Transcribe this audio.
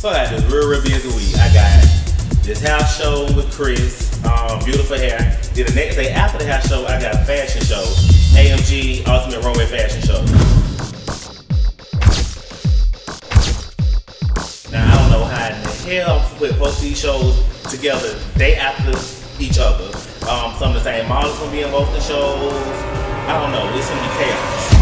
So I got this real busy week. I got this house show with Chris, Beautiful Hair. Then the next day after the house show, I got a fashion show, AMG Ultimate Runway Fashion Show. Now I don't know how in the hell I'm supposed to post these shows together day after each other. Some of the same models gonna be in both the shows. I don't know, it's gonna be chaos.